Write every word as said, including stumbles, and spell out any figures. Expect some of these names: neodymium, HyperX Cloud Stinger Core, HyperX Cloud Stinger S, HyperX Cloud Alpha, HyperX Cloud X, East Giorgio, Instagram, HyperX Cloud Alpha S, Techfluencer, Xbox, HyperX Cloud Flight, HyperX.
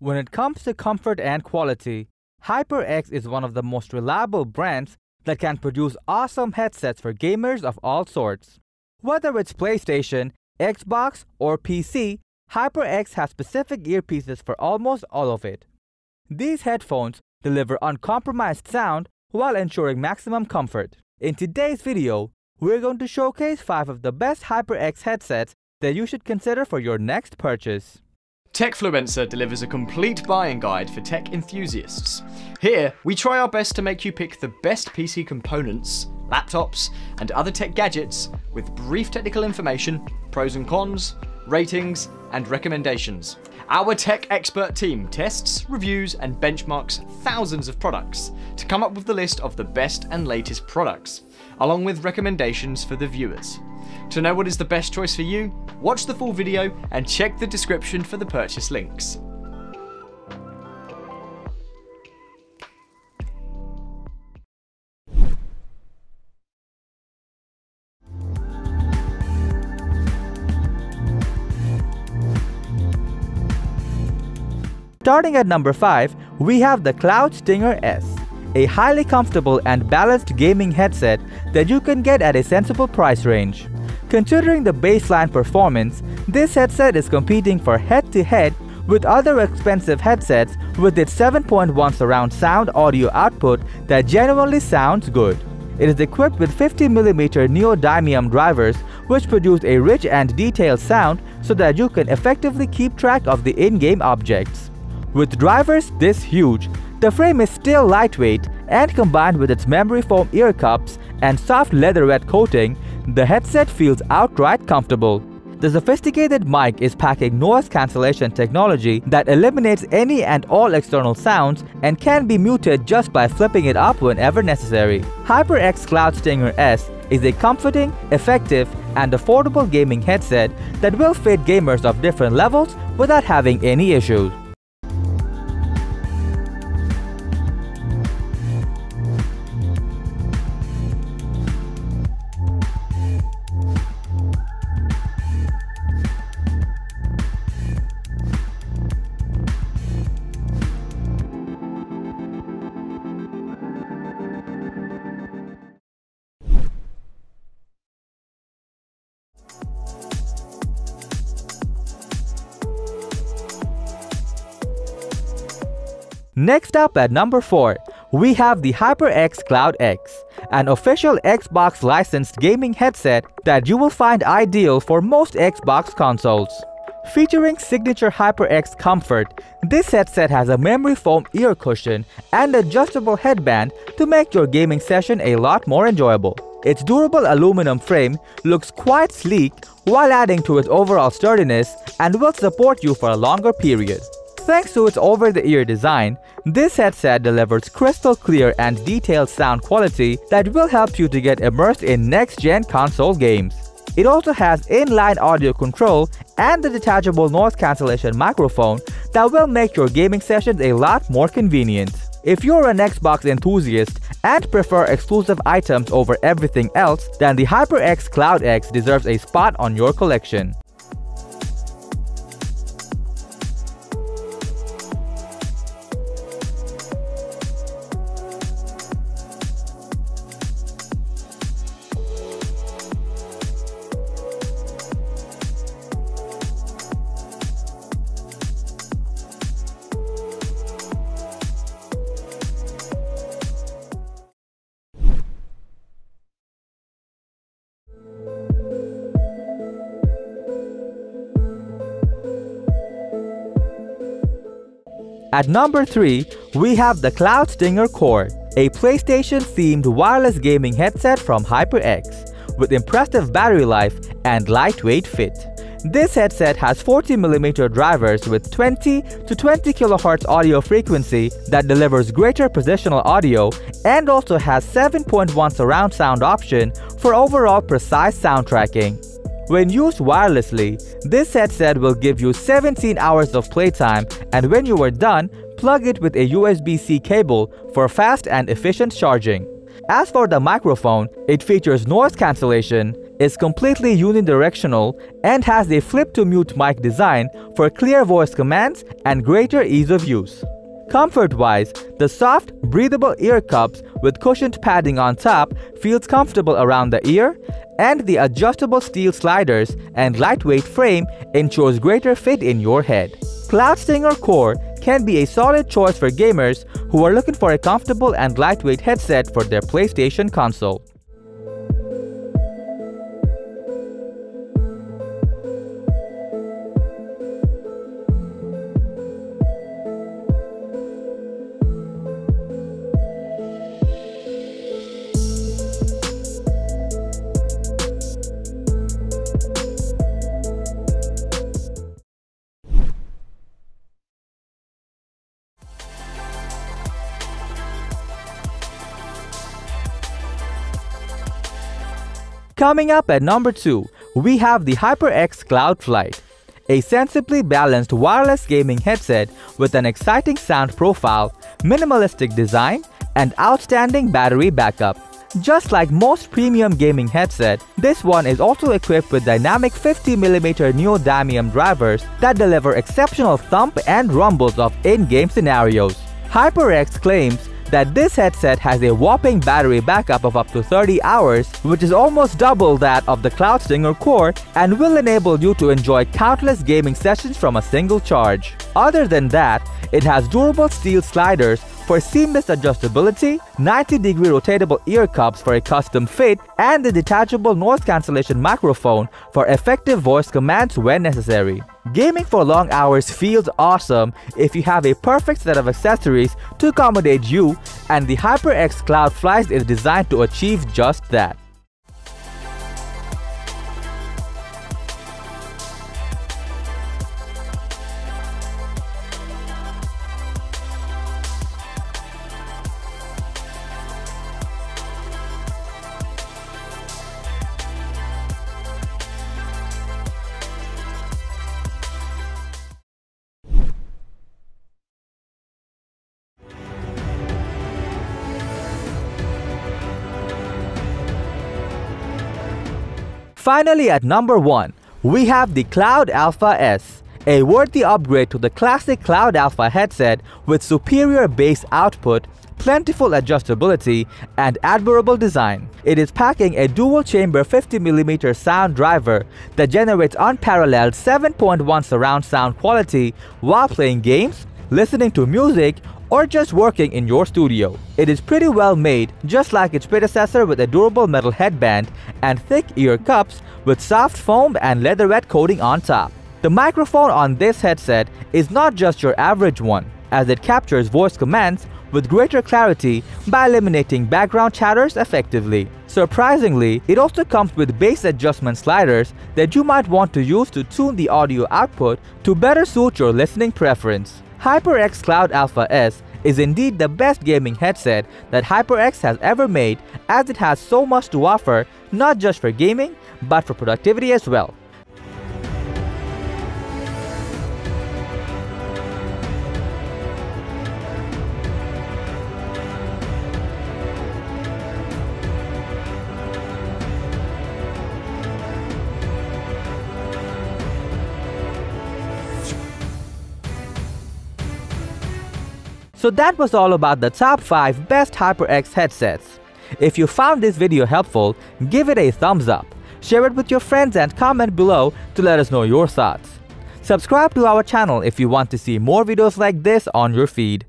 When it comes to comfort and quality, HyperX is one of the most reliable brands that can produce awesome headsets for gamers of all sorts. Whether it's PlayStation, Xbox, or P C, HyperX has specific earpieces for almost all of it. These headphones deliver uncompromised sound while ensuring maximum comfort. In today's video, we're going to showcase five of the best HyperX headsets that you should consider for your next purchase. Techfluencer delivers a complete buying guide for tech enthusiasts. Here, we try our best to make you pick the best P C components, laptops, and other tech gadgets with brief technical information, pros and cons, ratings, and recommendations. Our tech expert team tests, reviews, and benchmarks thousands of products to come up with the list of the best and latest products, along with recommendations for the viewers. To know what is the best choice for you, watch the full video and check the description for the purchase links. Starting at number five, we have the Cloud Stinger S, a highly comfortable and balanced gaming headset that you can get at a sensible price range. Considering the baseline performance, this headset is competing for head-to-head with other expensive headsets with its seven point one surround sound audio output that genuinely sounds good. It is equipped with fifty millimeter neodymium drivers which produce a rich and detailed sound so that you can effectively keep track of the in-game objects. With drivers this huge, the frame is still lightweight, and combined with its memory foam ear cups and soft leatherette coating, the headset feels outright comfortable. The sophisticated mic is packing noise cancellation technology that eliminates any and all external sounds and can be muted just by flipping it up whenever necessary. HyperX Cloud Stinger S is a comforting, effective, and affordable gaming headset that will fit gamers of different levels without having any issues. Next up at number four, we have the HyperX Cloud X, an official Xbox licensed gaming headset that you will find ideal for most Xbox consoles. Featuring signature HyperX comfort, this headset has a memory foam ear cushion and adjustable headband to make your gaming session a lot more enjoyable. Its durable aluminum frame looks quite sleek while adding to its overall sturdiness and will support you for a longer period. Thanks to its over-the-ear design, this headset delivers crystal clear and detailed sound quality that will help you to get immersed in next-gen console games. It also has inline audio control and the detachable noise cancellation microphone that will make your gaming sessions a lot more convenient. If you're an Xbox enthusiast and prefer exclusive items over everything else, then the HyperX Cloud X deserves a spot on your collection. At number three, we have the Cloud Stinger Core, a PlayStation-themed wireless gaming headset from HyperX, with impressive battery life and lightweight fit. This headset has forty millimeter drivers with twenty to twenty kilohertz audio frequency that delivers greater positional audio and also has seven point one surround sound option for overall precise sound tracking. When used wirelessly, this headset will give you seventeen hours of playtime, and when you are done, plug it with a U S B C cable for fast and efficient charging. As for the microphone, it features noise cancellation, is completely unidirectional and has a flip-to-mute mic design for clear voice commands and greater ease of use. Comfort-wise, the soft, breathable ear cups with cushioned padding on top feels comfortable around the ear, and the adjustable steel sliders and lightweight frame ensures greater fit in your head. Cloud Stinger Core can be a solid choice for gamers who are looking for a comfortable and lightweight headset for their PlayStation console. Coming up at number two, we have the HyperX Cloud Flight, a sensibly balanced wireless gaming headset with an exciting sound profile, minimalistic design, and outstanding battery backup. Just like most premium gaming headsets, this one is also equipped with dynamic fifty millimeter neodymium drivers that deliver exceptional thump and rumbles of in-game scenarios. HyperX claims that this headset has a whopping battery backup of up to thirty hours, which is almost double that of the Cloud Stinger Core, and will enable you to enjoy countless gaming sessions from a single charge. Other than that, it has durable steel sliders for seamless adjustability, ninety degree rotatable ear cups for a custom fit, and a detachable noise cancellation microphone for effective voice commands when necessary. Gaming for long hours feels awesome if you have a perfect set of accessories to accommodate you, and the HyperX Cloud Flight is designed to achieve just that. Finally, at number one, we have the Cloud Alpha S, a worthy upgrade to the classic Cloud Alpha headset with superior bass output, plentiful adjustability, and admirable design. It is packing a dual-chamber fifty millimeter sound driver that generates unparalleled seven point one surround sound quality while playing games, listening to music, or just working in your studio. It is pretty well made, just like its predecessor, with a durable metal headband and thick ear cups with soft foam and leatherette coating on top. The microphone on this headset is not just your average one, as it captures voice commands with greater clarity by eliminating background chatters effectively. Surprisingly, it also comes with bass adjustment sliders that you might want to use to tune the audio output to better suit your listening preference. HyperX Cloud Alpha S is indeed the best gaming headset that HyperX has ever made, as it has so much to offer, not just for gaming, but for productivity as well. So that was all about the top five best HyperX headsets. If you found this video helpful, give it a thumbs up, share it with your friends, and comment below to let us know your thoughts. Subscribe to our channel if you want to see more videos like this on your feed.